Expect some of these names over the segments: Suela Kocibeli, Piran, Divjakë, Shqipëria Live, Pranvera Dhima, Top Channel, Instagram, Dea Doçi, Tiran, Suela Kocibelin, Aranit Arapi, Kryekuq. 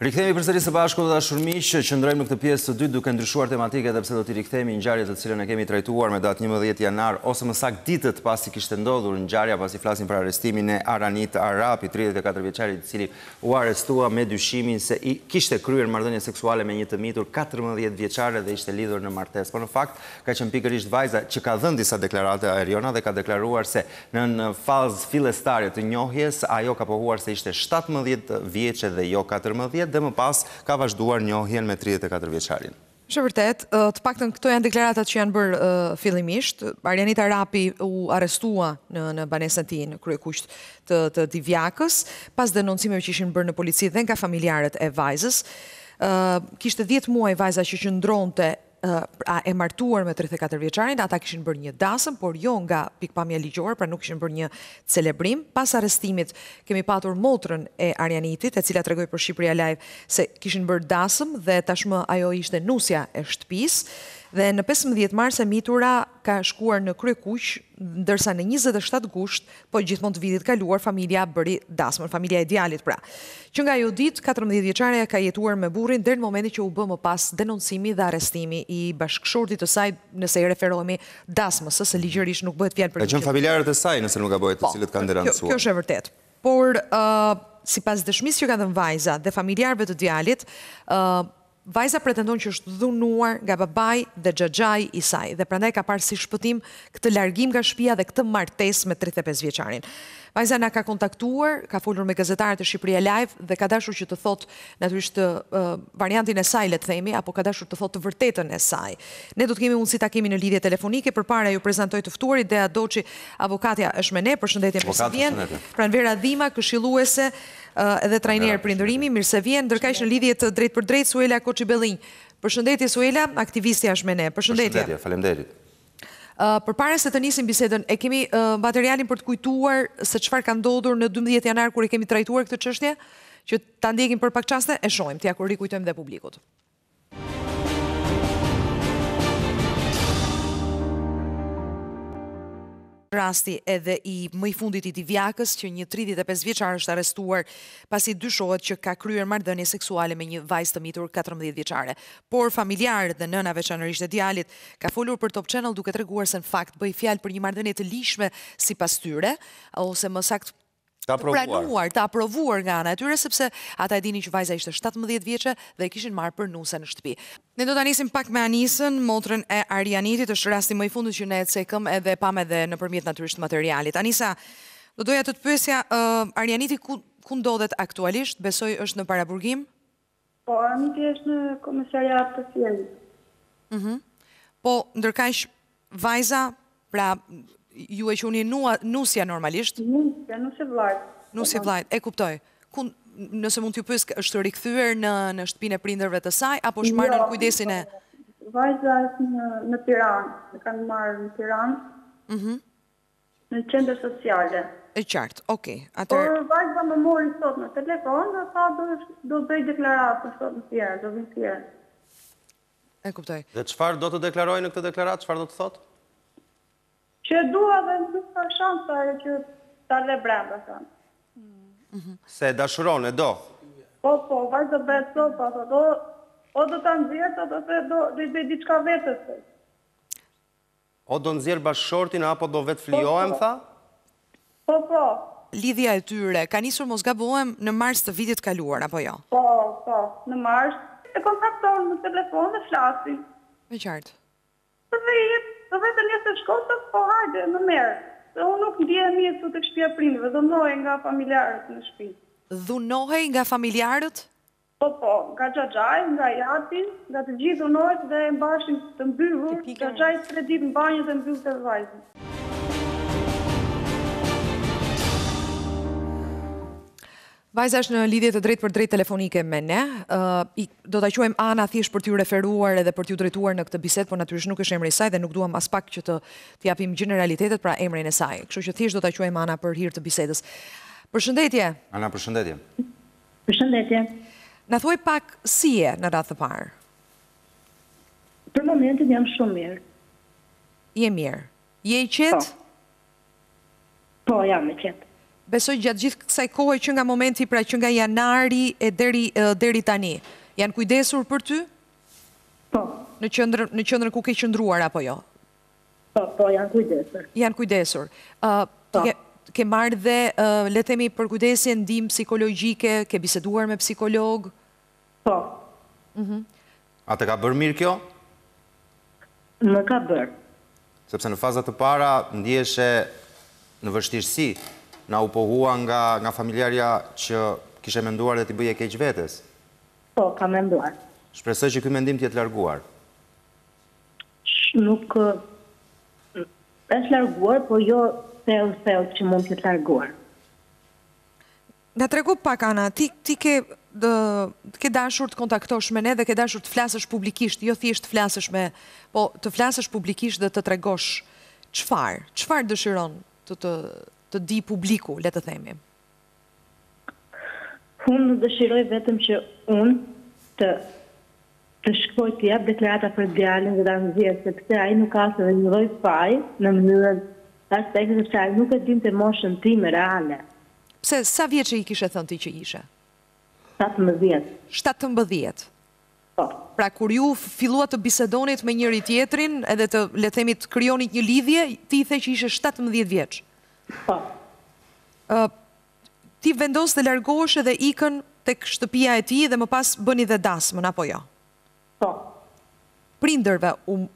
Rikthehemi përsëri së bashku të dashur miq, që qëndrojmë në këtë pjesë të dytë duke ndryshuar tematikat sepse do t'i rikthehemi ngjarjes të cilën e kemi trajtuar me datë 11 janar ose më saktë ditët pasi kishte ndodhur ngjarja pasi flasim për arrestimin e Aranit Arapi, 34 vjeçarit i cili u arrestua me dyshimin se i kishte kryer marrëdhënie seksuale me një të mitur 14 vjeçare dhe ishte lidhur në martesë. Por në fakt ka qenë pikërisht vajza që ka dhënë disa deklarata aeriona dhe ka deklaruar se në fazë fillestare të njohjes ajo ka pohuar se ishte 17 vjeçë dhe jo 14. Dhe më pas ka vazhduar njohjen me 34 vjeçarin. Është vërtet, të paktën këto janë deklaratat që janë bërë fillimisht. Aranit Arapi u arrestua në banesën e tij në Kryekuq të Divjakës, pas denoncimeve që ishin bërë në polici dhe nga familjarët e vajzës. Kishte 10 muaj vajza që qëndronte e martuar me 34 vjeçarin, ata kishin bërë një dasëm, por jo nga pikpamja ligjore, pra nuk kishin bërë një celebrim. Pas arrestimit kemi patur motrën e Aranitit, e cila tregoi për Shqipëria Live se kishin bërë dasëm dhe tashmë ajo ishte nusja e shtëpisë. Dhe në 15 mars e mitura ka shkuar në Kryekuq, ndërsa në 27 gusht, po gjithmonë të vitit kaluar, familja bëri dasmën, familja e djalit pra. Që nga ajo ditë, 14 vjeçareja ka jetuar me burrin deri në momentin që u bë më pas denoncimi dhe arrestimi i bashkëshortit të saj, nëse i referohemi dasmës, se ligjërisht nuk bëhet fjalë për ligjë. Ka qenë familjarët e saj, nëse nuk ka bëhet, të cilët kanë denoncuar. Kjo është e vërtetë. Por sipas dëshmisë që ka dhënë vajza dhe familjarëve të djalit, vajza pretendon që është dhunuar nga babai dhe xhaxhai i saj dhe prandaj ka parë si shpëtim këtë largim nga shtëpia dhe këtë martesë me 35 vjeçarin. Vajza na ka kontaktuar, ka folur me gazetarët e Shqipëria Live dhe ka dashur që të thotë natyrisht variantin e saj, le të themi, apo ka dashur të thotë të vërtetën e saj. Ne do të kemi mundësi takimi në lidhje telefonike, përpara ju prezantoj të ftuarit, Dea Doçi, avokatja është me ne, përshëndetje për se vjen. Pranvera Dhima, këshilluese dhe trajner prindërimi, mirë se vjen, ndërkaq në lidhje të drejtë për drejtë Suela Kocibelin. Përshëndetje Suela, aktivistja është me ne. Përshëndetje, faleminderit. Përpara se të nisim bisedën, e kemi materialin për të kujtuar se çfarë ka ndodhur në 12 janar kur e kemi trajtuar këtë çështje, që ta ndjekim për pak çaste e shohim, t'ia rikujtojmë dhe publikut. Rasti edhe i më i fundit i Divjakës, që një 35 vjeçar është arrestuar pasi dyshohet që ka kryer marrëdhënie seksuale me një vajzë të mitur 14 vjeçare. Por familjarët dhe nëna veçanërisht e djalit ka folur për Top Channel duke treguar se në fakt bëj fjalë për një marrëdhënie të ligjshme sipas tyre, ose më saktë të aprovuar nga ana e tyre, sepse ata e dinin që vajza ishte 17 vjeçë dhe e kishin marrë për nuse në shtëpi. Ne do ta nisim pak me Anisën, motrën e Aranitit, është rasti më i fundit që ne e cekëm edhe pam edhe nëpërmjet natyrisht materialit. Anisa, do doja të pyesja, Araniti ku ndodhet aktualisht? Besoj është në Paraburgim? Po, Araniti është në komisariat të Tiranit. Po, ndërkaq vajza, pra ju e quni nusja normalisht? Nusja, nusja vllajt. Nusja vllajt, e kuptoj. Nëse mund t'ju pyes, është rikthyer në shtëpinë e prindërve të saj, apo është marrë në kujdesin e... Vajza është në Piran, e kanë marrë në Tiran, në qendër sociale. E qartë, okej. Por vajza më mori sot në telefon, dhe tha do bëj deklaratë sot në tjerë, do vinë tjerë. E kuptoj. Dhe çfarë do të deklarojë në këtë deklaratë, çfarë do të thotë? Që dua dhe nuk ka shansa e që ta le brenda, thënë. Se e dashuron, e do? Po, po, vajtë dhe bëhet sopa, o do të nëzirë, do i bëjt diçka vetës. O do nëzirë bashkëshortin, apo do vetë fliohem, tha? Po, po. Lidhja e tyre, ka nisur mos gabohem në mars të vitit kaluar, apo jo? Po, po, në mars. E kontaktonë në telefon dhe flasin. E qartë. Dhe jetë. Dhe vetën njëse shkotës, po hajde, në merë. Dhe unë nuk ndjehe mirë të të shtëpia prindëve, dhunohej nga familjarët në shtëpi. Dhunohej nga familjarët? Po, po, nga xhaxhaj, nga jatin, nga të gjithë dhunohet dhe mbashin të mbyllur, xhaxhaj 3 ditë në banjë dhe mbyllur të vajzën. Vajza është në lidhje të drejtë për drejtë telefonike me ne. Do ta quajmë Ana thjesht për t'ju referuar edhe për t'ju drejtuar në këtë bisedë, por natyrisht nuk është emri i saj dhe nuk duam as pak që të japim generalitetet, pra emrin e saj. Kështu që thjesht do ta quajmë Ana për hir të bisedës. Përshëndetje. Ana, përshëndetje. Përshëndetje. Na thuaj pak si je në radhë të parë. Për momentin jam shumë mirë. Je mirë. Je i qetë? Po, jam i qetë. besoj gjatë gjithë kësaj kohë që nga momenti, pra që nga janari e deri tani, janë kujdesur për ty? Po. Në qendrën ku ke qëndruar apo jo? Po, janë kujdesur. Janë kujdesur. Ke marrë dhe, le themi, për kujdesje ndihmë psikologjike, ke biseduar me psikolog? Po. A të ka bërë mirë kjo? Më ka bërë. Sepse në fazat të para, ndjeshe në vështirësi, na u pohua nga familjarja që kishe menduar dhe t'i bëje keq vetes. Po, ka menduar. Shpresoj që ky mendim t'jetë larguar. Nuk... është larguar, po jo... theu që mund të larguar. Nga tregu pak, Ana, ti ke dashur të kontaktosh me ne dhe ke dashur të flasësh publikisht, jo thjesht të flasësh me, po të flasësh publikisht dhe të tregosh çfarë dëshiron të di publiku, le të themi. Unë dëshiroj vetëm që unë të shkoj të jap deklarata për djalin dhe Danzia, sepse ai nuk ka asnjë lloj faji në mënyrën aspektet e qarë nuk e dim të moshën time reale. Pse, sa vjetë që i kishe thënë ti që ishe? 17. 17. Po. Pra, kur ju filluat të bisedonit me njëri tjetrin, edhe të, le themi, të kryonit një lidhje, ti i the që ishe 17 vjeç. Po. Ti vendos të largohesh edhe ikën tek shtëpia e ti dhe më pas bëni dhe dasmën, apo jo? Po. Prindërve u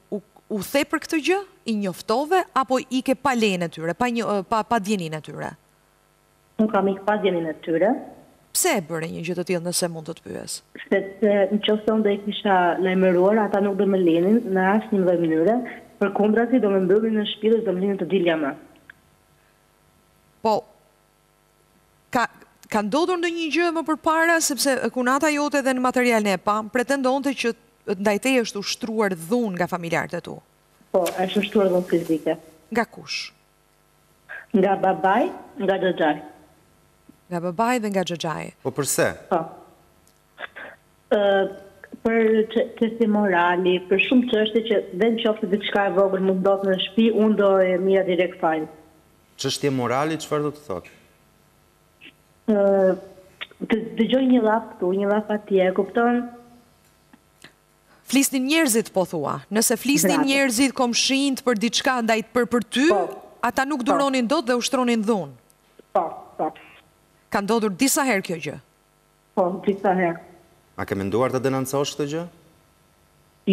the për këtë gjë, i njoftove, apo i ke pa lejnë e tyre, pa djenin e tyre? Nuk kam i ke pa djenin e tyre. Pse e bërë një gjithë të tjilë nëse mund të të pyes? Sepse në qofton dhe i kisha lajmëruar, ata nuk do me lejnin, në asnjë lloj mënyre, për kundra si do me mbëllin në shtëpi dhe do me lejnin të dilja më. Po, ka ndodhur ndonjë gjë më përpara, sepse kunata jote dhe në materialin e pam, pretendonte që ndajteje është ushtruar dhun nga familjarët e tu? Po, është ushtruar dhun fizike. Nga kush? Nga babaj, nga xhaxhaj. Nga babaj dhe nga xhaxhaj. Po përse? Po. Për çështje morali, për shumë çështje që dhe në qoftë diçka e vogël mund ndodhë në shtëpi, unë do e mija direkt fajin. Çështje morali, çfarë do të thotë? Të dëgjoj një llaf këtu, një llaf atje, kupton? Flisnin njerëzit, po thua. Nëse flisnin njerëzit, komshin për diçka ndajt për ty, ata nuk duronin dot dhe ushtronin dhun. Po. Ka ndodhur disa herë kjo gjë? Po, disa herë. A ke menduar të denoncosh këtë gjë?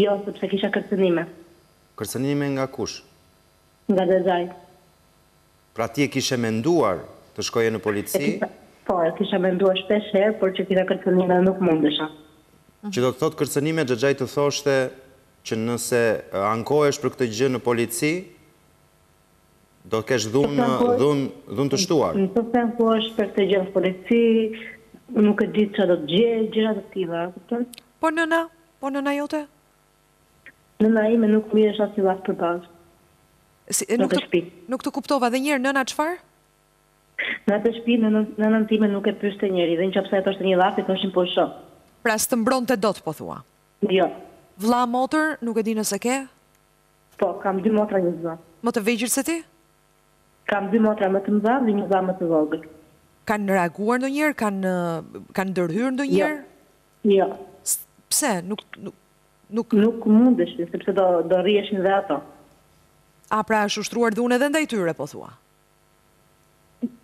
Jo, sepse kisha kërcënime. Kërcënime nga kush? Nga xhaxhaj. Pra ti e kishe menduar të shkoje në polici? Po, e kisha menduar shpesh herë, por që kisha kërcënime nuk mundesha. Që do të thotë kërcënime, xhaxhaj të thoshte që nëse ankohesh për këtë gjë në polici, do të kesh dhun të shtuar. Nëse ankohesh për këtë gjë në polici, nuk e di çfarë do të gjej, gjëra të tilla, kupton? Po nëna jote? Nëna ime nuk mirësh as i vakt përballë. Nuk të kuptova edhe një herë, nëna çfarë? Në atë shtëpi nënën time nuk e pyeste njëri, dhe nëse ai thoshte një llaf, i thoshin po shoh. Pra së të mbron të do të po thua? Jo. Vla motër, nuk e di nëse ke? Po, kam 2 motra një zva. Më të vegjër se ti? Kam 2 motra më të mdha dhe një zva më të vogël. Kanë reaguar ndonjëherë? Kanë dërhyr ndonjëherë? Jo. Pse? Nuk mundesh, sepse do rrieshin dhe ato. A pra është ushtruar dhune dhe ndaj tyre, po thua?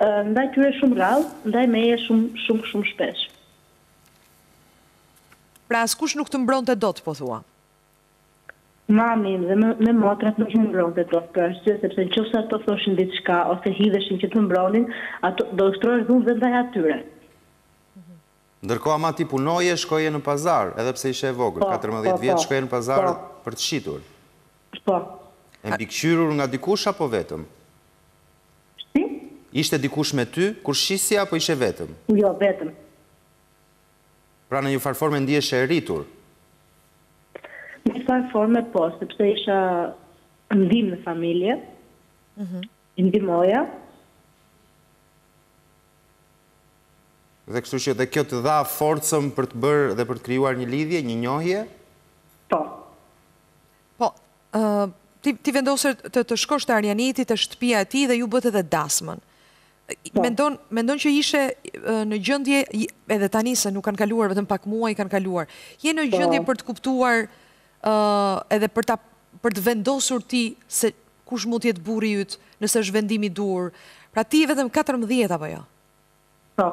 Ndaj tyre shumë rrallë, ndaj meje shumë shpesh. Pra askush nuk të mbron të dot, po thua? Mami dhe me motrat nuk të mbron të dot, për arsye sepse në qoftë ato thoshin diçka, ose hidheshin që të mbronin, ato do ushtrohesh dhunë dhe ndaj atyre. Ndërkohë ama ti punoje, shkoje në pazar, edhe pse ishe e vogël, 14 vjeç shkoje në pazar për të shitur. Po. E mbikëqyrur nga dikush apo vetëm? Si? Ishte dikush me ty, kur shisje apo ishe vetëm? Jo, vetëm. Pra në një farë forme ndiheshe e rritur? Në një farë forme po, sepse isha ndim në familje, ndimoja. Dhe kështu që dhe kjo të dha forcëm për të bërë dhe për të krijuar një lidhje, një njohje? Po. Po, ti vendosër të shkosh të Aranitit, të shtëpia ti dhe ju bëtë edhe dasmën. Mendon që ishe në gjendje, edhe tani se nuk kanë kaluar, vetëm pak muaj kanë kaluar, je në gjendje për të kuptuar edhe për të vendosur ti se kush mund t'jetë burri yt, nëse është vendimi dur, pra ti vetëm 14 apo jo? Po.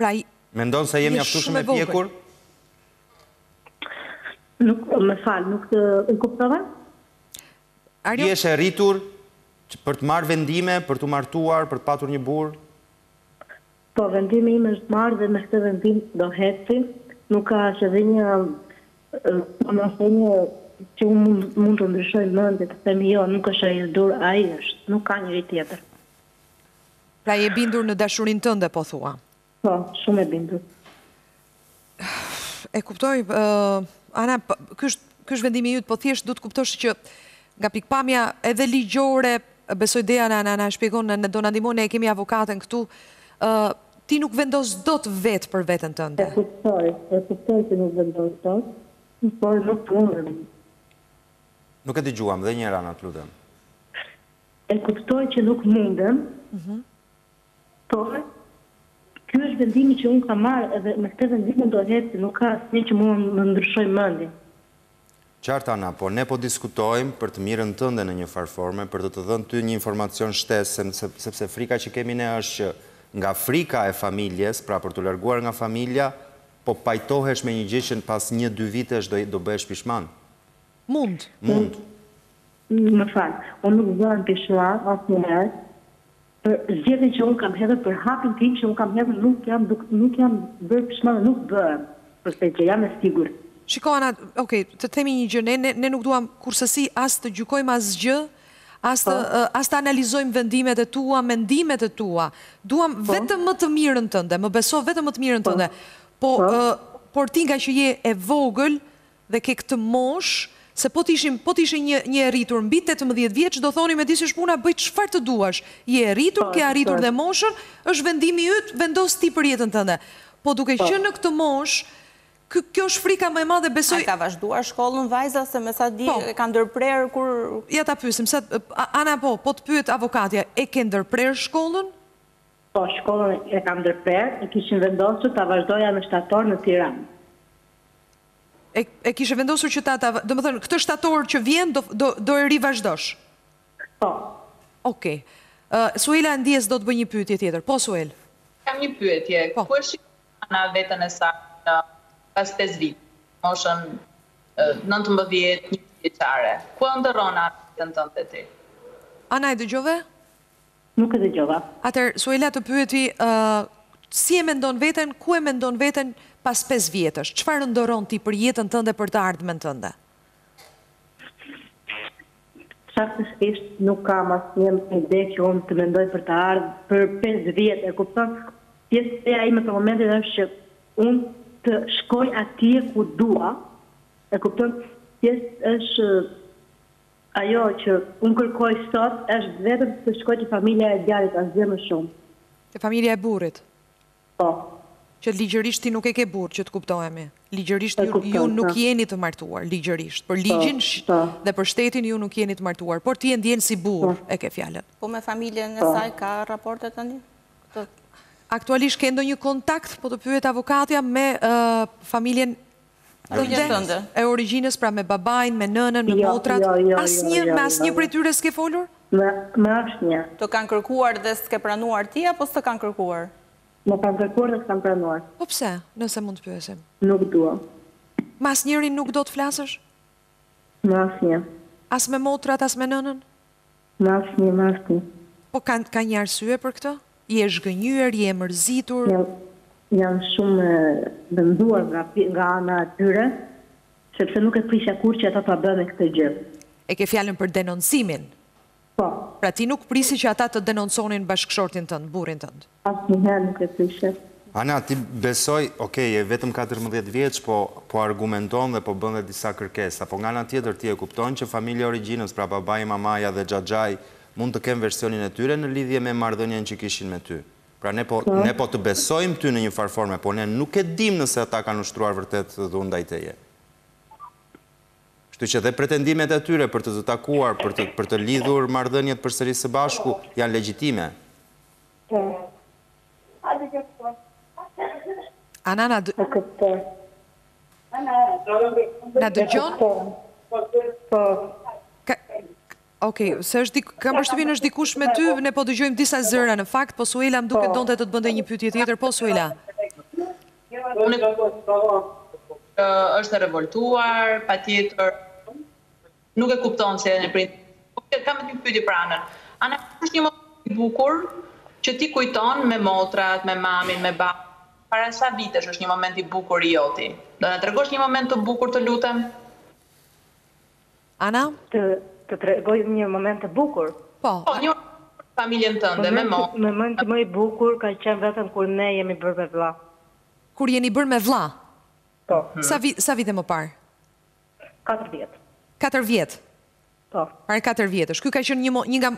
Pra i... Mendon se jemi aftushme e pjekur? Nuk, me falë, nuk të kuptova? Je e rritur për të marrë vendime, për të martuar, për të patur një burë? Po, vendime im është marrë dhe me këtë vendim do heci. Nuk ka që dhe një që mund të ndryshoj mëndit, të themi jo, nuk është e dur, a i është, nuk ka njëri tjetër. Pra e bindur në dashurin tënde, po thua? Po, shumë e bindur. E kuptoj, Ana, kësh vendimi jutë, po thjesht du të kuptosh që nga pikpamja edhe ligjore, besoj Dea na shpjegon, në do në ndimone e kemi avokatën këtu, ti nuk vendos dot vetë për vetën tënde. E kuptoj që nuk vendos dot, por nuk punëm. Nuk e t'i gjuam dhe njëra në të ludem. E kuptoj që nuk mundem, por kjo është vendimi që unë ka marrë edhe me këtë vendimin do heci, nuk ka asnjë që mua më ndryshoj mendin. Qartë Ana, por ne po diskutojmë për të mirën tënde në një farforme, për të dhënë ty një informacion shtesë, sepse frika që kemi ne është nga frika e familjes, pra për të larguar nga familja, po pajtohesh me një gjë pas 1-2 vitesh do bëhesh pishman. Mund. Më falë, unë nuk bëhem pishman, asë një herë, për zgjedhjen që unë kam hedhur, për hapin tim që unë kam hedhur, nuk jam bërë pishman, nuk bëhem, përse që jam e sigurt. Shiko, Ana, okej, të temi një gjë, ne nuk duam kursësi as të gjykojmë asgjë, as të analizojmë vendimet e tua, mendimet e tua. Duam vetëm më të mirën tënde, më beso vetëm më të mirën tënde. Por ti nga që je e vogël dhe ke këtë mosh, se po t'ishim një rritur mbi 18 vjeç, do thoni me disi shpuna, bëj çfarë të duash. Je e rritur, ke arritur dhe moshën, është vendimi yt, vendos ti për jetën tënde. Po duke që në këtë mosh, kjo është frika më e madhe, besoj... A ka vazhduar shkollën vajza, se me sa di e ka ndërprerë kur... Ja ta pyesim, Ana po të pyet avokatja, e ke ndërprerë shkollën? Po, shkollën e ka ndërprerë, e kishin vendosur ta vazhdoja në shtator në Tiran. E kishe vendosur që ta... Do më thënë, këtë shtator që vjen, do e rivazhdosh? Po. Okej. Suela Ndies do të bëj një pyetje tjetër. Po, Suel? Kam një pyetje. Ku e shikon Ana vetën e saj pas 5 vit, moshën 19 vjet, një vjeçare. Ku e ndërron arritën tënde të ti? Ana, e dëgjove? Nuk e dëgjova. Atër, Suela të pyeti, si e mendon veten, ku e mendon veten pas 5 vjetësh? Çfarë ndërron ti për jetën tënde, për të ardhmen tënde? Saktësisht nuk kam asnjë ide që unë të mendoj për të ardhmë për 5 vjet, e kupton? Pjesa ime për momentin është që unë të shkoj atje ku dua, e kupton, pjesë është ajo që unë kërkoj sot, është vetëm të shkoj që familja e djalit, asgjë më shumë. Të familja e burrit? Po. Që ligjërisht ti nuk e ke burr, që të kuptohemi. Ligjërisht ju nuk jeni të martuar, ligjërisht. Për ligjin dhe për shtetin ju nuk jeni të martuar, por ti e ndjen si burr, e ke fjalën. Po me familjen e saj ka raportet tani? Aktualisht ke ndonjë kontakt, po të pyet avokatja, me familjen e origjinës, pra me babain, me nënën, me motrat? Me asnjë prej tyre s'ke folur? Me asnjë. Të kanë kërkuar dhe s'ke pranuar ti, apo s'të kanë kërkuar? Me kanë kërkuar dhe s'kan pranuar. Po pse, nëse mund të pyesim? Nuk dua. Me asnjërin nuk do të flasësh? Me asnjë. As me motrat, as me nënën? Me asnjë, me asnjë. Po ka një arsye për këtë? Je zhgënjur, je mërzitur? Jam shumë dëmtuar nga ana e tyre, sepse nuk e prisja kurrë që ata ta bënin këtë gjë. E ke fjalën për denoncimin? Po. Pra ti nuk prisi që ata të denonconin bashkëshortin tënd, burrin tënd? Asnjëherë nuk e prisja. Ana, ti besoj, okej, je vetëm 14 vjeç, po argumenton dhe po bën edhe disa kërkesa, po nga ana tjetër ti e kupton që familja e origjinës, pra babai, mamaja dhe xhaxhai, mund të kemë versionin e tyre në lidhje me marrëdhënien që kishin me ty. Pra ne po të besojmë ty në një farforme, po ne nuk e dim nëse ata kanë ushtruar vërtet dhundaj teje. Kështu që dhe pretendimet e tyre për të takuar, për të lidhur marrëdhëniet përsëri së bashku janë legjitime. Anana, na dëgjon? Po. Okej, se është kam përshtypjen është dikush me ty, ne po dëgjojmë disa zëra në fakt, po Suela më duket donte të të bënte një pyetje tjetër, po Suela. Është revoltuar, patjetër. Nuk e kupton se në prind. Kam një pyetje për Anën. Ana, është një moment i bukur që ti kujton me motrat, me mamin, me babën. Para sa vitesh është një moment i bukur i joti. Do na tregosh një moment të bukur, të lutem? Ana? Të tregoj një moment të bukur. Po, një familjen tënde, me mo. Momenti më i bukur ka qenë vetëm kur ne jemi bërë me vlla. Kur jeni bërë me vlla? Po. Sa vite më parë? 4 vjet. 4 vjet? Po. Parë 4 vjetësh. Ky ka qenë një nga,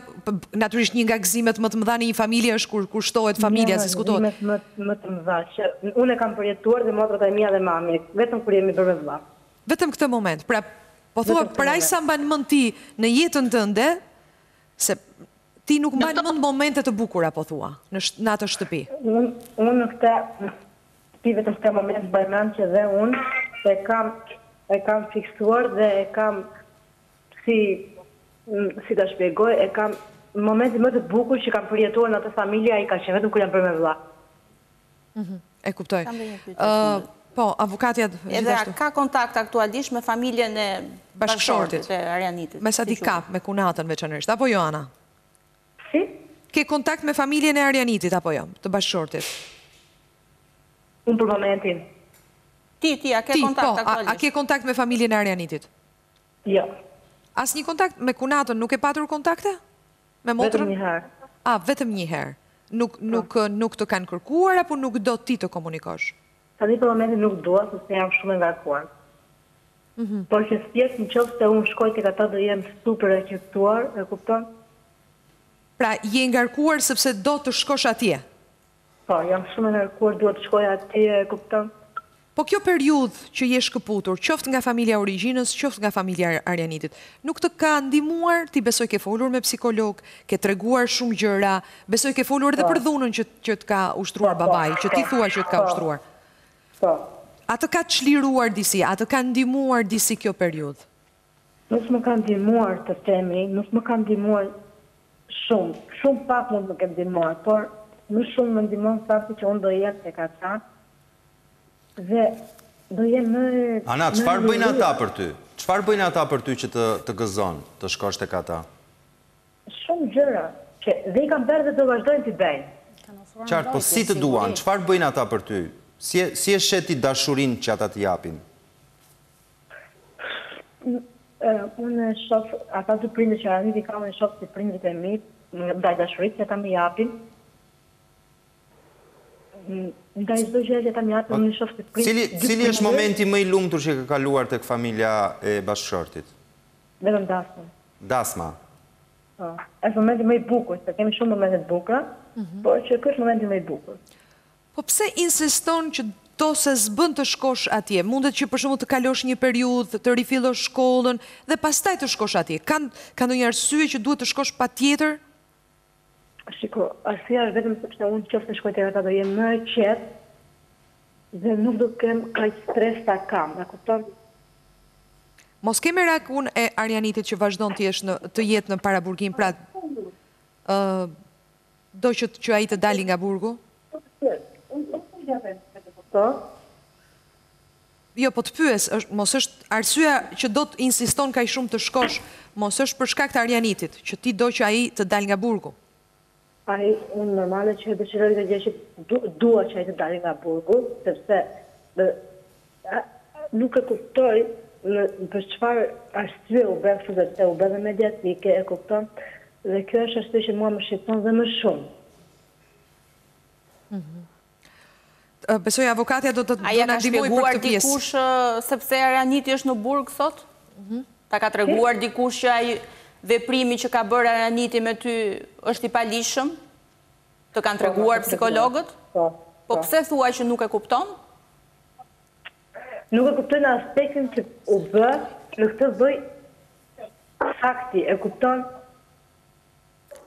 natyrisht një nga gëzimet më të mëdha në një familje është kur shtohet familja, si diskutohet. Një nga gëzimet më të mëdha që unë kam përjetuar dhe motrat e mia dhe mami, vetëm kur jemi bërë me vlla. Vetëm këtë moment. Pra po thua, për ai sa mban mend ti në jetën tënde, se ti nuk mban mend momente të bukura, po thua, në atë shtëpi. Unë në këtë shtëpi vetëm ka moment mbaj mend që dhe unë e kam fiksuar dhe e kam si ta shpjegoj, e kam momenti më të bukur që kam përjetuar në atë familje, ai ka qenë vetëm kur jam bërë me vëlla. E kuptoj. Po, avokatja... Edhe ka kontakt aktualisht me familjen e bashkëshortit të Aranitit. Me sa di kap, me kunatën veçanërisht, apo jo, Ana? Si? Ke kontakt me familjen e Aranitit, apo jo, të bashkëshortit? Unë për momentin. Ti, a ke kontakt aktualisht? Po, a ke kontakt me familjen e Aranitit? Jo. As një kontakt me kunatën, nuk e patur kontakte? Me motrën? Vetëm një herë. A, vetëm një herë. Nuk të kanë kërkuar, apo nuk do ti të komunikosh? Sa një për momentin nuk dua, se jam shumë evakuar. Por që s'pjes në qëpë se unë shkoj të këta dhe jem super e qëptuar, e kupton? Pra, je ngarkuar sepse do të shkosh atje? Po, jam shumë ngarkuar, duhet të shkoj atje, e kupton? Po kjo periudhë që je shkëputur, qoftë nga familja origjinës, qoftë nga familja Aranitit, nuk të ka ndihmuar, ti besoj ke folur me psikolog, ke treguar shumë gjëra, besoj ke folur edhe për dhunën që të ka ushtruar babai, që ti thua që të ka ushtruar. A të ka çliruar disi, a të ka ndihmuar disi kjo periudhë? Nuk më ka ndihmuar të themi, nuk më ka ndihmuar shumë, shumë pak nuk më ka ndihmuar, por më shumë më ndihmon fakti që unë do jetë tek ata dhe do jem më... Ana, çfarë bëjnë ata për ty? Çfarë bëjnë ata për ty që të gëzon, të shkosh tek ata? Shumë gjëra, që dhe i kam bërë dhe do vazhdojnë t'i bëjnë. Qartë, po si të duan, çfarë bëjnë ata për ty? Si e sheti dashurin që ata të japin? Unë e shofë, ata të prindë që Aranit i kam e shofë të prindët e mi, ndaj dashurit që ata më japin. Ndaj çdo gjë që ata më japin, unë e shofë të prindë. Cili është momenti më i lumtur që ka kaluar tek familja e bashkëshortit? Vetëm dasma. Dasma? Po. Është momenti më i bukur, se kemi shumë momente të bukura, por që ky është momenti më i bukur. Po pse insiston që do se zbën të shkosh atje? Mundet që për shumë të kalosh një periudhë, të rifilosh shkollën dhe pastaj të shkosh atje. Ka ndonjë arsye që duhet të shkosh patjetër? Shiko, arsyeja është vetëm sepse unë nëse shkoj tek ata do jem më qetë dhe nuk do kem kaq stres sa kam, e kupton? Mos ke merak unë e Aranitit që vazhdon të jetë në paraburgim, pra do që ai të dali nga burgu? Jo, po të pyes, mos është arsyeja që do të insiston kaq shumë të shkosh, mos është për shkak të Aranitit, që ti do që ai të dal nga burgu? Ai, unë normale që dëshiroj të gjej që dua që ai të dalë nga burgu, sepse nuk e kuptoj për çfarë arsye u bën kështu, sepse u bën mediatike, e kupton? Dhe kjo është arsye që mua më shqetëson dhe më shumë. Besoj avokatja do të na ndihmoj për këtë pjesë. Dikush sepse Araniti është në burg sot? Ta ka treguar dikush që ai veprimi që ka bërë Araniti me ty është i palishëm? Të kanë treguar psikologët? Po pse thua që nuk e kupton? Nuk e kupton aspektin që u bë në këtë lloj fakti e kupton.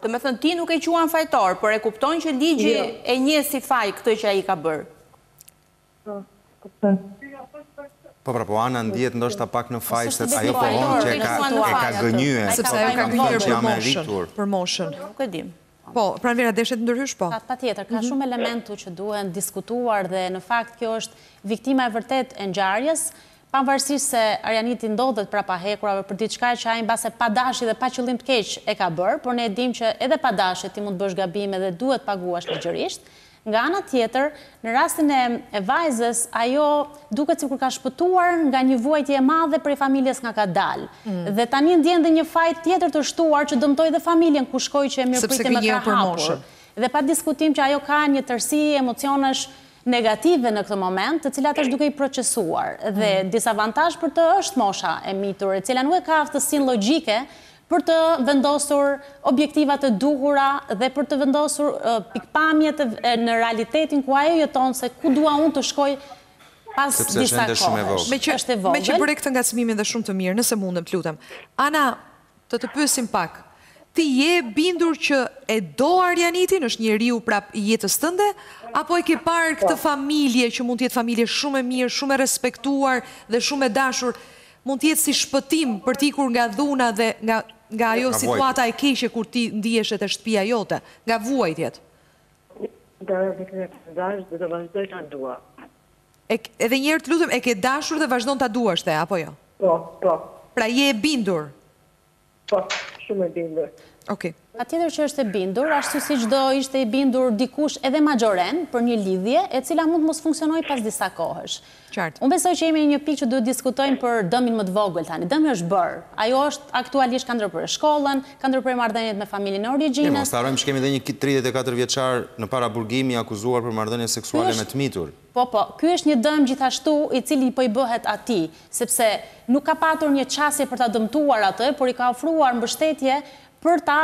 Do të thënë ti nuk e quan fajtor, por e kupton që ligji e njeh si faj këtë që ai ka bër. Po, kupton. Po pra po Ana ndihet ndoshta pak në faj se ajo po vonë që e ka gënyer, sepse ajo ka gënyer për moshën. Nuk e dim. Po, pranvera deshet ndërhysh po. Patjetër, ka shumë elementu që duhen diskutuar dhe në fakt kjo është viktima e vërtet e ngjarjes, pavarësisht se Arianiti ndodhet prapa hekurave për diçka që ai mbase pa dashje dhe pa qëllim të keq e ka bër, por ne e dim që edhe pa dashje ti mund të bësh gabime dhe duhet paguash ligjërisht. Nga ana tjetër, në rastin e vajzës, ajo duket sikur ka shpëtuar nga një vuajtje e madhe prej familjes nga ka dalë. Dhe tani ndjen dhe një faj tjetër të shtuar që dëmtoi dhe familjen ku shkoi që e mirëpritje me ka hapur. Dhe pa diskutim që ajo ka një tërësi emocionesh negative në këtë moment, të cilat është duke i procesuar. Dhe disavantazh për të është mosha e mitur, e cila nuk e ka aftësinë logjike për të vendosur objektiva të duhura dhe për të vendosur pikpamjet në realitetin ku ajo jeton se ku dua unë të shkoj pas disa kohësh. Me që bëre këtë ngacmimin dhe shumë të mirë, nëse mundem, lutem. Ana, të pyesim pak. Ti je bindur që e do Arianitin, është njeriu prap i jetës tënde, apo e ke parë këtë familje që mund të jetë familje shumë e mirë, shumë e respektuar dhe shumë e dashur, mund të jetë si shpëtim për ti kur nga dhuna dhe nga ajo situata e keqe kur ti ndihesh te shtëpia jote, nga vuajtjet. Do vazhdoj ta dua. Edhe një herë të lutem, e ke dashur dhe vazhdon ta duash te apo jo? Po. Pra je e bindur. Po, shumë e bindur. Okej. Patjetër që është e bindur, ashtu si çdo ishte i bindur dikush edhe majoren për një lidhje e cila mund mos funksionoj pas disa kohësh. Qartë. Unë besoj që jemi në një pikë që duhet diskutojmë për dëmin më të vogël tani. Dëmi është bërë. Ajo është aktualisht ka ndërprerë shkollën, ka ndërprerë marrëdhëniet me familjen e origjinës. Ne mos harrojmë që kemi edhe një 34 vjeçar në paraburgim i akuzuar për marrëdhënie seksuale me të mitur. Po, ky është një dëm gjithashtu i cili po i bëhet atij, sepse nuk ka patur një çasje për ta dëmtuar atë, por i ka ofruar mbështetje për ta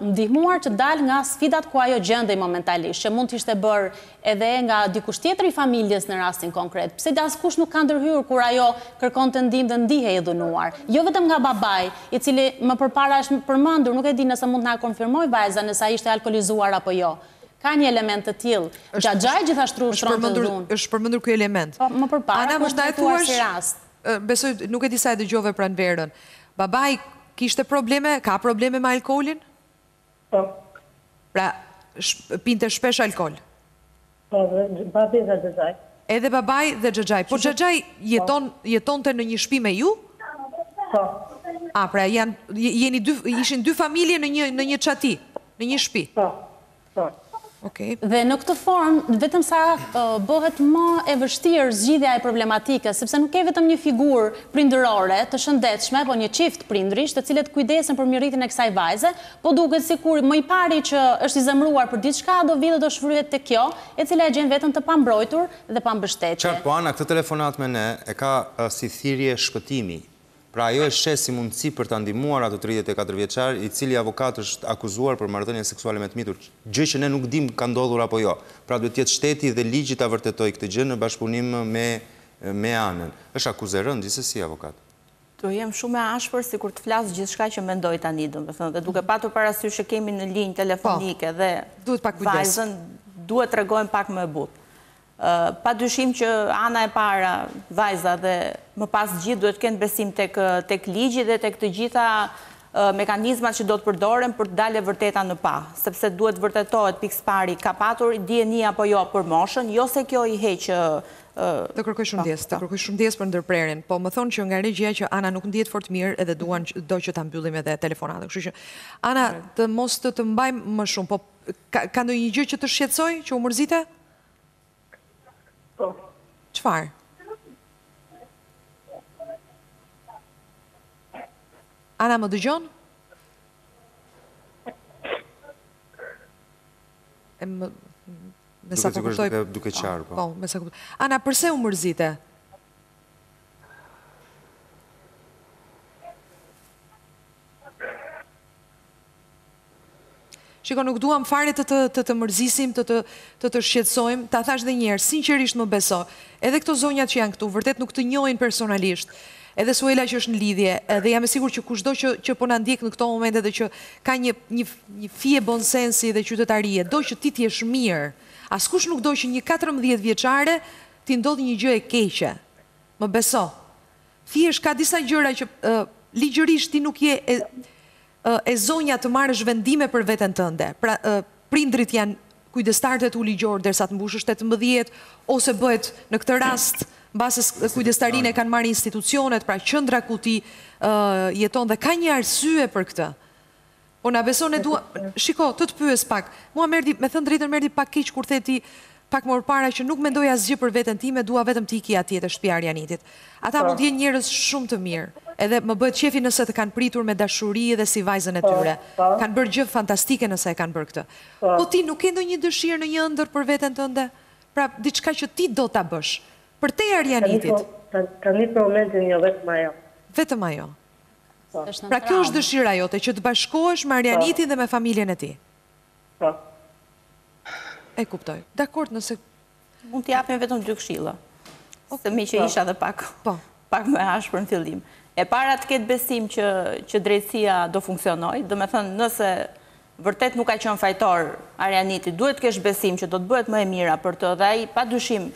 ndihmuar që dal nga sfidat ku ajo gjendej momentalisht, që mund të ishte bërë edhe nga dikush tjetër i familjes në rastin konkret. Pse askush nuk ka ndërhyrë kur ajo kërkon të ndihmë dhe ndihej e dhunuar. Jo vetëm nga babai, i cili më përpara është përmendur, nuk e di nëse mund të na konfirmoj vajza nëse ai ishte alkoolizuar apo jo. Ka një element të tillë. Xhaxhaj gjithashtu ushtron të dhunë. Është përmendur ky element. Po, më përpara. Ana, mos na e thuash si rast. Besoj nuk e di sa e dëgjove pranverën. Babai kishte probleme, ka probleme me alkoolin? Po. Pra, pinte shpesh alkool? Po, babai dhe xhaxhaj. Edhe babai dhe xhaxhaj. Po xhaxhaj jetonte në një shtëpi me ju? Po. A, pra ishin dy familje në një çati, në një shtëpi. Po. Dhe në këtë formë, vetëm sa bëhet më e vështirë zgjidhja e problematikës, sepse nuk e vetëm një figurë prindërore të shëndetshme, po një çift prindrish, të cilët kujdesen për mirëritjen e kësaj vajze, po duket sikur më i pari që është i zemëruar për diçka, do vjen dhe do shfryhet te kjo, e cila e gjen veten të pambrojtur dhe pambështetje. Qartë, po Ana, këtë telefonat me ne e ka si thirrje shpëtimi. Pra ajo e sheh si mundësi për ta ndihmuar atë 34 vjeçar, i cili avokat është akuzuar për marrëdhënie seksuale me të mitur, gjë që ne nuk dim ka ndodhur apo jo. Pra duhet të jetë shteti dhe ligji ta vërtetojë këtë gjë në bashkëpunim me anën. Është akuzë e rëndë gjithsesi avokat. Do jem shumë e ashpër sikur të flas gjithçka që mendoj tani, domethënë, dhe duke patur parasysh që kemi në linjë telefonike dhe duhet pak kujdes. Vajzën duhet t'rregojmë pak më butë. Pa dyshim që Ana e para, vajza dhe më pas gjithë duhet kënë besim tek ligji dhe tek të gjitha mekanizmat që do të përdoren për të dalë vërteta në pa, sepse duhet vërtetohet pikëpari ka patur DNA apo jo për moshën, jo se kjo i heq. Të kërkoj shumë ndjes, për ndërprerjen, po më thonë që nga regjia që Ana nuk ndihet fort mirë edhe do që ta mbyllim edhe telefonatën, kështu që Ana të mos të mbajmë më shumë, po ka ndonjë gjë që të shqetësoj, që u mërzite? Po. Çfarë? Ana, më dëgjon? Duke të kështë duke qarë, po. Ana, përse u mërzite? Shiko, nuk duam fare të mërzisim, të shqetsojmë, ta thash dhe njerë, sinqerisht më beso, edhe këto zonjat që janë këtu, vërtet nuk të njohin personalisht, edhe Suela që është në lidhje, edhe jam e sigur që kushdo që po na ndjek në këto momente dhe që ka një fije bon sensi dhe qytetarie, do që ti t'jesh mirë. Askush nuk do që një 14 vjeçare ti ndodhë një gjë e keqe. Më beso. Thjesht ka disa gjëra që ligjërisht ti nuk je e zonja të marrësh vendime për veten tënde. Pra prindrit janë kujdestarët e tu ligjor derisa të mbushësh 18 ose bëhet në këtë rast mbasës kujdestarinë kanë marrë institucionet, pra qendra ku ti jeton dhe ka një arsye për këtë. Po na beson e dua, shiko, të pyes pak. Mua merdi, me thënë drejtën, merdi pak keq kur the ti pak më parë që nuk mendoj asgjë për veten time, dua vetëm ti iki atje te shtëpia e Aranitit. Ata mund të jenë njerëz shumë të mirë, edhe më bëhet shefi nëse të kanë pritur me dashuri dhe si vajzën e tyre. Kanë bërë gjë fantastike nëse e kanë bërë këtë. Po ti nuk ke ndonjë dëshirë në një ëndër për veten tënde? Pra diçka që ti do ta bësh për te Aranitit. Tani për momentin jo vetëm ajo. Vetëm ajo. Pra kjo është dëshira jote, që të bashkohesh me Aranitin dhe me familjen e tij. Po. E kuptoj. Dakord, nëse mund t'i japim vetëm dy këshilla. Ose më që isha edhe pak më ashpër në fillim. E para të ketë besim që drejtësia do funksionoj, domethënë nëse vërtet nuk ka qenë fajtor Arjaniti, duhet të kesh besim që do të bëhet më e mira për të, dhe ai padyshim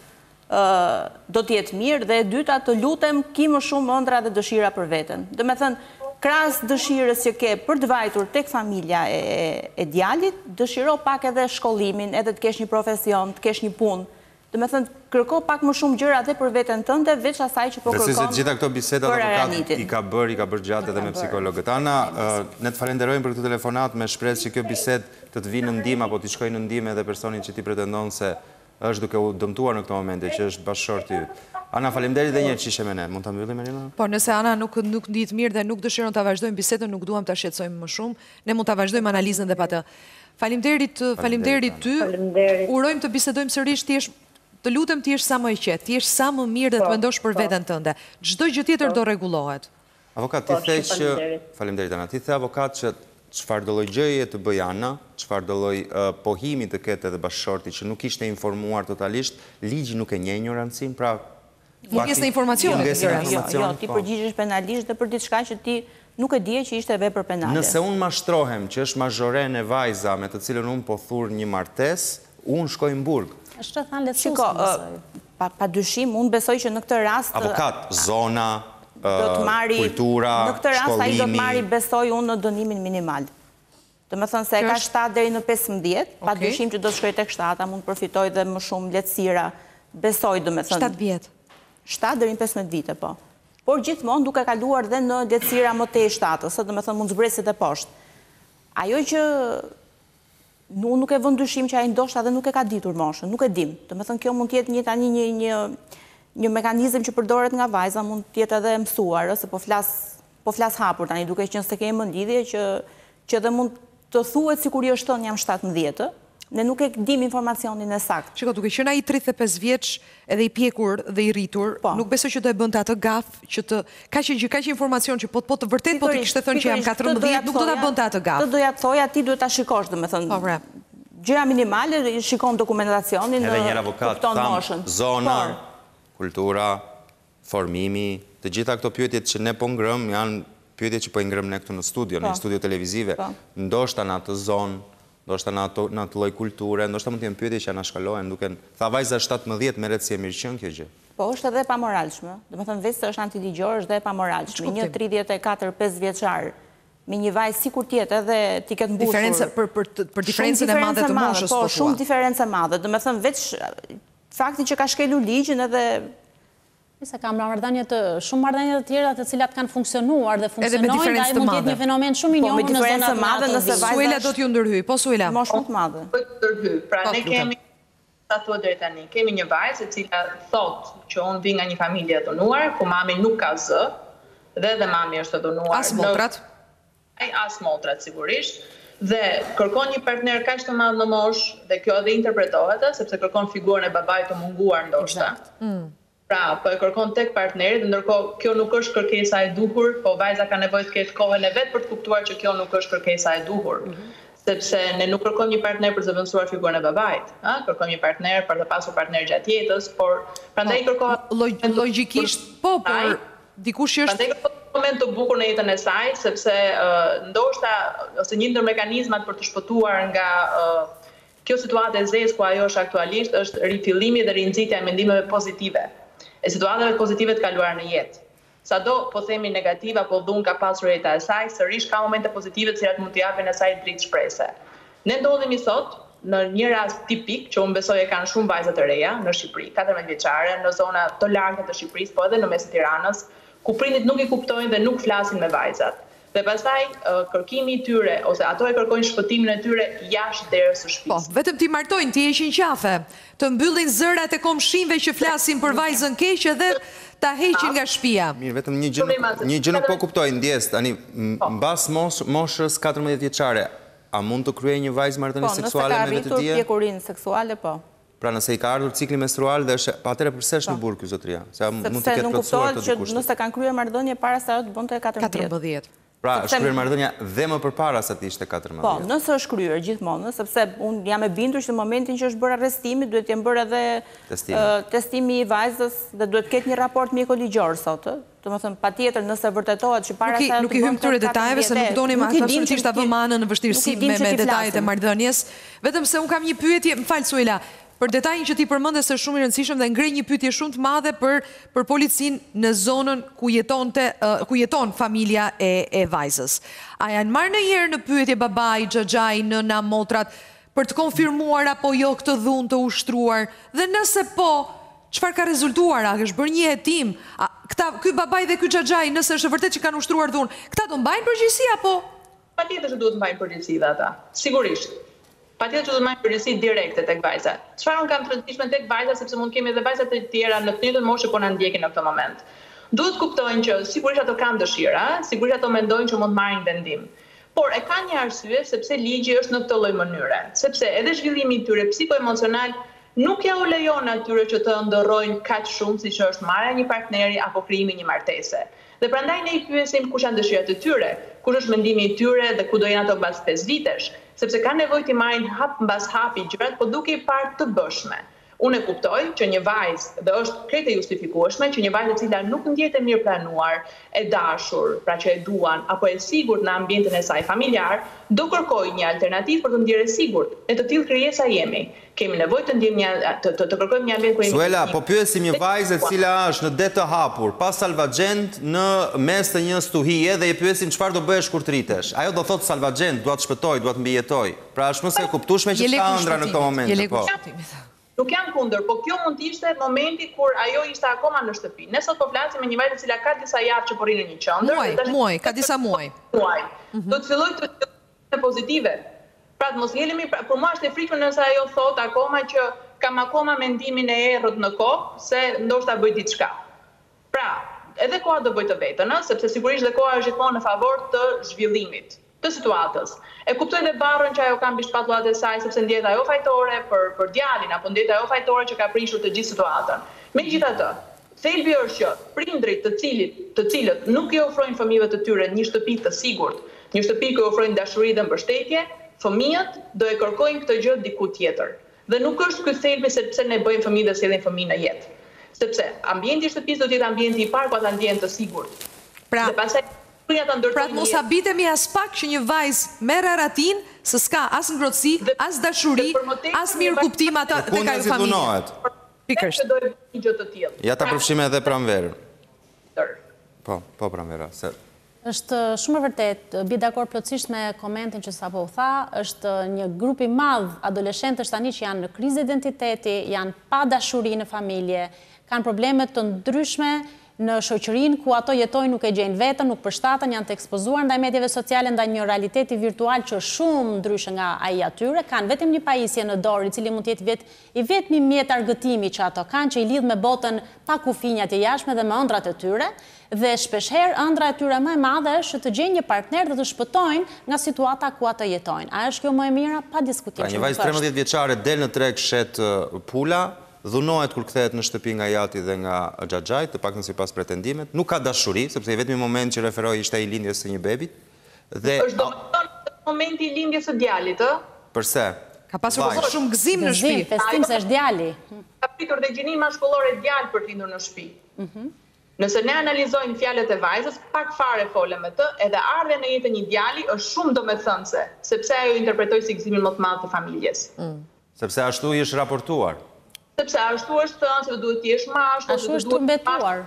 do të jetë mirë, dhe e dyta të lutem ki më shumë ëndra dhe dëshira për veten. Domethënë krahas dëshirës që ke për të vajtur tek familja e djalit, dëshiro pak edhe shkollimin, edhe të kesh një profesion, të kesh një punë. Domethënë, kërko pak më shumë gjëra edhe për veten tënde, veç asaj që po kërkon. Besoj se gjitha këto biseda me avokatin i ka bërë gjatë edhe me psikologët. Ana, ne të falenderojmë për këtë telefonat me shpresë që kjo bisedë të vinë në ndihmë apo të shkojë në ndihmë edhe personin që ti pretendon se është duke u dëmtuar në këtë moment, që është bashkëshorti yt. Ana, faleminderit edhe një herë që ishe me ne. Mund ta mbyllim Elina? Po, nëse Ana nuk ndihet mirë dhe nuk dëshiron ta vazhdojmë bisedën, nuk duam ta shqetësojmë më shumë. Ne mund ta vazhdojmë analizën edhe pa të. Faleminderit ty. Urojmë të bisedojmë sërish, të lutem ti jesh sa më i qetë, ti jesh sa më mirë dhe të mendosh për veten tënde. Çdo gjë tjetër do rregullohet. Avokat, ti the që faleminderit Ana. Ti the avokat që çfarë do lloj gjëje të bëj Ana, çfarë do lloj pohimi të ketë edhe bashkëshorti që nuk ishte informuar totalisht, ligji nuk e njeh ignorancin, pra mungesë në informacion. Jo, ti përgjigjesh penalisht dhe për diçka që ti nuk e dije që ishte vepër penale. Nëse unë mashtrohem që është majoren e vajza me të cilën unë po thurr një martesë, unë shkoj në burg. Është thënë lehtësisht. Shiko, padyshim unë besoj që në këtë rast avokat, zona, kultura, shkollimi. Në këtë rast ai do të marrë, besoj unë, në dënimin minimal. Domethënë se e ka 7 deri në 15, padyshim që do të shkojë tek 7, mund të përfitoj dhe më shumë lehtësira. Besoj domethënë 7 vjet. 7 deri në 15 vite, po. Por gjithmonë duke kaluar dhe në lehtësira më tej 7, sot domethënë mund zbreset e poshtë. Ajo që unë nuk e vë ndyshim që ai ndoshta edhe nuk e ka ditur moshën, nuk e dim. Domethënë kjo mund të jetë një mekanizëm që përdoret nga vajza, mund të jetë edhe mësuar ose po flas hapur tani duke qenë se kemi në lidhje që edhe mund të thuhet sikur jo shton jam 17. Ne nuk e dim informacionin e saktë. Shiko, duke qenë ai 35 vjeç edhe i pjekur dhe i rritur, nuk besoj që do e bënte atë gaf që të kaq informacion që po të vërtet po ti kishte thënë që jam 14, nuk do ta bënte atë gaf. Të doja të thoja ti duhet ta shikosh, domethënë. Gjëra minimale, shikon dokumentacionin, kupton moshën. Zona, kultura, formimi, të gjitha këto pyetjet që ne po ngrëm janë pyetje që po i ngrëm ne këtu në studio televizive. Ndoshta në atë zonë ndoshta në atë lloj kulture, ndoshta mund të jenë pyetje që anashkalohen, duken tha vajza 17 merret si e mirëqen kjo gjë. Po, është edhe e pamoralshme. Domethënë vetë se është antiligjor, është edhe e pamoralshme. Një 34-35 vjeçar me një vajzë sikur tjetër edhe ti ketë mbushur. Diferenca për diferencën e madhe të moshës, po shumë diferencë e madhe. Domethënë vetë fakti që ka shkelur ligjin edhe nëse ka shumë marrëdhënie të tjera të cilat kanë funksionuar dhe funksionojnë, ai mund të jetë një fenomen shumë i njohur në zonat e madhe nëse vajza. Suela do t'ju ndërhyj, po Suela. Moshë shumë të madhe. Do të ndërhyj. Pra ne kemi sa thuhet deri tani, kemi një vajzë e cila thotë që unë vi nga një familje e dënuar, ku mami nuk ka zë, dhe mami është e dënuar. As motrat. Ai as motrat sigurisht. Dhe kërkon një partner kaq të madh në moshë, dhe kjo edhe interpretohet sepse kërkon figurën e babait të munguar ndoshta. Pra, po e kërkon tek partnerit, ndërkohë kjo nuk është kërkesa e duhur, po vajza ka nevojë të ketë kohën e vet për të kuptuar që kjo nuk është kërkesa e duhur. Sepse ne nuk kërkojmë një partner për të zëvendësuar figurën e babait, kërkojmë një partner për të pasur partner gjatë jetës, por prandaj kërkohet logjikisht, po, por dikush është... Pandaj ka moment të bukur në jetën e saj, sepse ndoshta, ose një ndër mekanizmat për të shpëtuar nga kjo situatë e zezë ku ajo është aktualisht, është rifillimi dhe rinxitja e mendimeve pozitive, e situatave pozitive të kaluara në jetë. Sado po themi negativa, po dhun ka pasur jeta e saj, sërish ka momente pozitive të cilat mund t'i japin asaj dritë shprese. Ne ndodhemi sot në një rast tipik që unë besoj e kanë shumë vajza të reja në Shqipëri, 14 vjeçare, në zona të larta të Shqipërisë, po edhe në mes të Tiranës, ku prindit nuk i kuptojnë dhe nuk flasin me vajzat. Dhe pastaj kërkimi i tyre ose ato e kërkojnë shpëtimin e tyre jashtë derës së shtëpisë. Po, vetëm ti martojnë, ti heqin qafe, të mbyllin zërat e komshinëve që flasin për vajzën keqe dhe ta heqin nga shtëpia. Mirë, vetëm një gjë nuk po kuptoj ndjes, tani mbas moshës 14 vjeçare, a mund të kryejë një vajzë marrëdhënie seksuale me vetë dia? Po, nëse ka arritur pjekurinë seksuale, po. Pra nëse i ka ardhur cikli menstrual dhe është, atëherë pse është në burg ky zotëria? Se mund të ketë plotësuar të kushtet. Nëse kanë kryer marrëdhënie para se ajo të bënte 14. Pra, është kryer marrëdhënia dhe më përpara se të ishte 14. Po, nëse është kryer gjithmonë, sepse unë jam e bindur që në momentin që është bërë arrestimi, duhet të jenë bërë edhe testimi i vajzës dhe duhet të ketë një raport mjekoligjor sot. Domethënë patjetër nëse vërtetohet që para sa nuk i hym këtyre detajeve se nuk donim ashtu siç ta vëmë anën në vështirësi me detajet e marrëdhënies, vetëm se un kam një pyetje, më fal Suela, për detajin që ti përmendë se shumë i rëndësishëm dhe ngrej një pyetje shumë të madhe për policinë në zonën ku jeton familja e vajzës. A janë marrë ndonjëherë në pyetje babai, xhaxhai, nëna, motrat për të konfirmuar apo jo këtë dhunë të ushtruar? Dhe nëse po, çfarë ka rezultuar? A është bërë një hetim? Ky babai dhe ky xhaxhai, nëse është vërtet që kanë ushtruar dhunë, këta do mbajnë përgjegjësi apo? Patjetër që duhet të mbajnë përgjegjësi ata. Sigurisht. Patjetër që do të marrë përgjegjësi direkte tek vajza. Çfarë unë kam të rëndësishme tek vajza, sepse mund kemi edhe vajza të tjera në të njëjtën moshë po na ndjekin në këtë moment. Duhet të kuptojnë që sigurisht ato kanë dëshira, sigurisht ato mendojnë që mund të marrin vendim. Por e kanë një arsye sepse ligji është në këtë lloj mënyre, sepse edhe zhvillimi i tyre psikoemocional nuk ja u lejon atyre që të ndërrojnë kaq shumë siç është marrja një partneri apo krijimi i një martese. Dhe prandaj ne i pyesim kush janë dëshirat e tyre, kush është mendimi i tyre dhe ku do janë ato mbas 5 vitesh. Sepse ka nevojë të marrin hap mbas hapi gjërat, po duke i parë të bëshme. Unë e kuptoj që një vajzë, dhe është krejt e justifikueshme, që një vajzë e cila nuk ndjehet e mirë planuar, e dashur, pra që e duan, apo e sigurt në ambientin e saj familjar, do kërkojë një alternativë për të ndjerë e sigurt. Ne të tillë krijesa jemi. Kemi nevojë të ndjejmë të kërkojmë një ambient ku jemi. Suela, po pyesim një vajzë e cila është në det të hapur, pa salvagjent në mes të një stuhie dhe i pyesim çfarë do bëhesh kur të rritesh. Ajo do thotë salvagjent, dua të shpëtoj, dua të mbijetoj. Pra është më se kuptueshme që ka ëndra në këtë moment. Nuk jam kundër, po kjo mund t'ishte momenti kur ajo ishte akoma në shtëpi. Ne sot po flasim me një vajzë e cila ka disa javë që po rrinë në një qendër. Muaj, ka disa muaj. Do të filloj të jetë pozitive. Pra të mos jelemi, për mua është e frikshme nëse ajo thot akoma që kam akoma mendimin e errët në kohë se ndoshta bëj diçka. Pra, edhe koha do bëj të vetën, sepse sigurisht dhe koha është gjithmonë në favor të zhvillimit të situatës. E kuptoj dhe barrën që ajo ka mbi shpatullat e saj, sepse ndjet ajo fajtore për djalin, apo ndjet ajo fajtore që ka prishur të gjithë situatën. Megjithatë, thelbi është që prindrit të cilët nuk i ofrojnë fëmijëve të tyre një shtëpi të sigurt, një shtëpi që ofrojnë dashuri dhe mbështetje, fëmijët do e kërkojnë këtë gjë diku tjetër. Dhe nuk është ky thelbi sepse ne bëjmë fëmijë dhe sjellim fëmijë në jetë. Sepse ambienti i shtëpisë do të jetë ambienti i parë ku ata ndjehen të sigurt. Pra, pra të mos habitemi as pak që një vajzë merr aratin, se s'ka as ngrohtësi, as dashuri, as mirë kuptim ata tek ajo familje. Pikërisht. Ja ta përfshim edhe pranverën. Po pranvera, se është shumë e vërtetë, bëj dakord plotësisht me komentin që sapo u tha, është një grup i madh adoleshentësh tani që janë në krizë identiteti, janë pa dashuri në familje, kanë probleme të ndryshme në shoqërinë ku ato jetojnë, nuk e gjejnë veten, nuk përshtaten, janë të ekspozuar ndaj medieve sociale, ndaj një realiteti virtual që shumë ndryshe nga ai atyre, kanë vetëm një pajisje në dorë, i cili mund të jetë i vetmi mjet argëtimi që ato kanë, që i lidh me botën pa kufinjat e jashtme dhe me ëndrat e tyre, dhe shpeshherë ëndra e tyre më e madhe është të gjejnë një partner dhe të shpëtojnë nga situata ku ato jetojnë. A është kjo më e mira? Pa diskutim. Pra, një vajzë 13 vjeçare del në treg, shet pula, dhunohet kur kthehet në shtëpi nga jati dhe nga xhaxhai, të paktën sipas pretendimet, nuk ka dashuri, sepse i vetmi moment që referoi ishte i lindjes së një bebi. Dhe është domethënë momenti i lindjes së djalit, ë? Përse? Ka pasur shumë gëzim në shtëpi, festim se është djali. Ka pritur dhe gjinin maskullore djal për të lindur në shtëpi. Nëse ne analizojmë fjalët e vajzës, pak fare folëm me të, edhe ardhja në jetën një djali është shumë domethënëse, sepse ajo interpretoi si gëzimin më të madh të familjes. Sepse ashtu i është raportuar. Sepse ashtu është thënë se duhet të jesh masht, ashtu është mbetuar.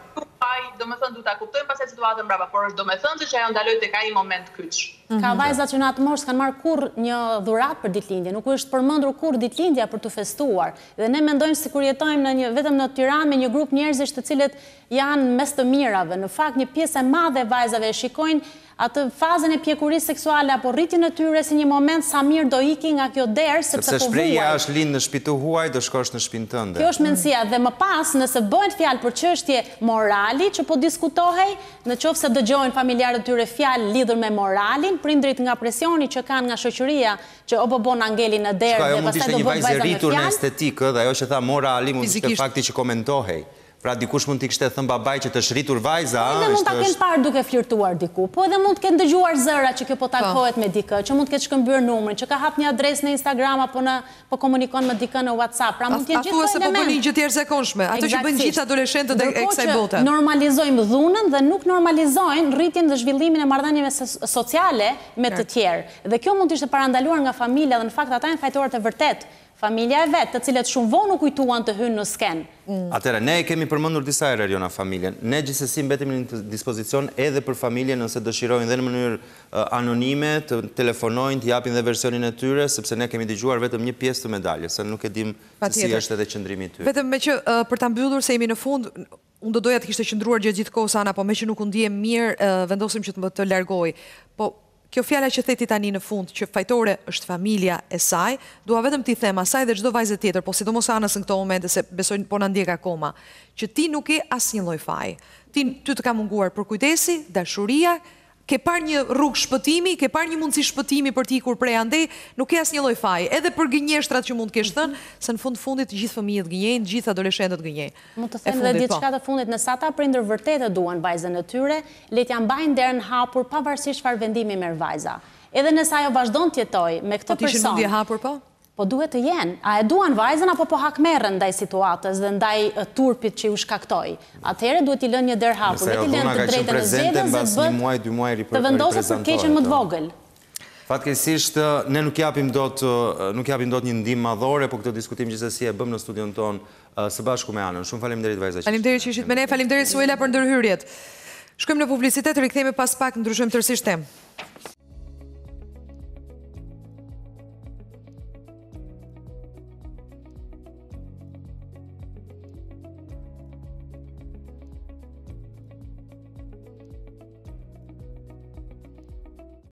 Domethënë duhet ta kuptojmë pastaj situatën mbrapa, por është domethënëse që ajo ndaloi tek ai moment kyç. Ka vajza që në atë moshë s'kan marrë kurrë një dhuratë për ditëlindje, nuk është përmendur kurrë ditëlindja për të festuar. Dhe ne mendojmë sikur jetojmë në një vetëm në Tiranë me një grup njerëzish të cilët janë mes të mirave. Në fakt një pjesë e madhe e vajzave shikojnë atë fazën e pjekurisë seksuale apo rritjen e tyre si një moment sa mirë do iki nga kjo derë sepse po vuaj. Sepse është lind në shtëpi të huaj, do shkosh në shtëpinë tënde. Kjo është mendësia dhe më pas nëse bëhet fjalë për çështje morali që po diskutohej, nëse dëgjojnë familjarët e tyre fjalë lidhur me moralin, prindrit nga presioni që kanë nga shoqëria që apo bën angelin në derë dhe pastaj do bëhet vajza me fjalë në estetikë, dhe ajo që tha morali mund të fakti që komentohej. Pra dikush mund t'i kishte thënë babaj që të shritur vajza... Po edhe mund t'a kenë parë duke flirtuar diku, po edhe mund t'kenë dëgjuar zëra që kjo po takohet me dikë, që mund t'ketë shkëmbyrë numrin, që ka hap një adres në Instagram apo po komunikon me dikë në WhatsApp. Pra mund t'jenë gjithë të element. A thua se po bëni gjë të jashtëzakonshme, ato që bëjnë gjithë adoleshentët e kësaj bote. Normalizojmë dhunën dhe nuk normalizojnë rritjen dhe zhvillimin e marrëdhënieve sociale me të tjerë. Dhe kjo mund t'ishte parandaluar nga familja dhe në fakt ata janë fajtorët e vërtet. Familja e vetë, të cilët shumë vonë u kujtuan të hynë në sken. Atëherë, ne kemi përmendur disa herë Jona familjen. Ne gjithsesi mbetemi në dispozicion edhe për familje nëse dëshirojnë dhe në mënyrë anonime, të telefonojnë, të japin dhe versionin e tyre, sepse ne kemi dëgjuar vetëm një pjesë të medaljes, se nuk e dim se si është edhe qëndrimi i tyre. Vetëm me që për ta mbyllur se jemi në fund, unë do doja të kishte qëndruar gjithë kohës Ana, po me që nuk u ndihem mirë, vendosim që të largoj. Po kjo fjala që theti tani në fund, që fajtore është familja e saj, dua vetëm t'i them asaj dhe çdo vajze tjetër, po sidomos Anës në këto momente se besojnë po na ndjek akoma, që ti nuk e asnjë lloj faji. Ty të ka munguar për kujdesi, dashuria, ke parë një rrugë shpëtimi, ke parë një mundësi shpëtimi për ti kur prej andej, nuk e asnjë lloj faji. Edhe për gënjeshtrat që mund të kesh thënë, se në fund fundit gjithë fëmijët gënjejnë, gjithë adoleshentët gënjejnë. Mund të them edhe diçka të fundit, nëse ata prindër vërtet e duan vajzën e tyre, le t'ja mbajnë derën hapur pavarësisht çfarë vendimi merr vajza. Edhe nëse ajo vazhdon të jetojë me këtë person. Po ti hapur po? Po duhet të jenë. A e duan vajzën apo po hakmerren ndaj situatës dhe ndaj turpit që u shkaktoi. Atëherë duhet i lënë një derë hapur, vetë i lënë të drejtën e zgjedhjes dhe të vendoset për keqen më të vogël. Fatkeqësisht ne nuk japim dot një ndihmë madhore, po këtë diskutim gjithsesi e bëm në studion ton së bashku me Anën. Shumë faleminderit vajza. Faleminderit që ishit me ne, faleminderit Suela për ndërhyrjet. Shkojmë në publicitet, rikthehemi pas pak, ndryshojmë tërësisht temë.